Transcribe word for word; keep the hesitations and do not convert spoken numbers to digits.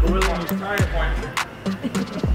Gorilla on his tire point.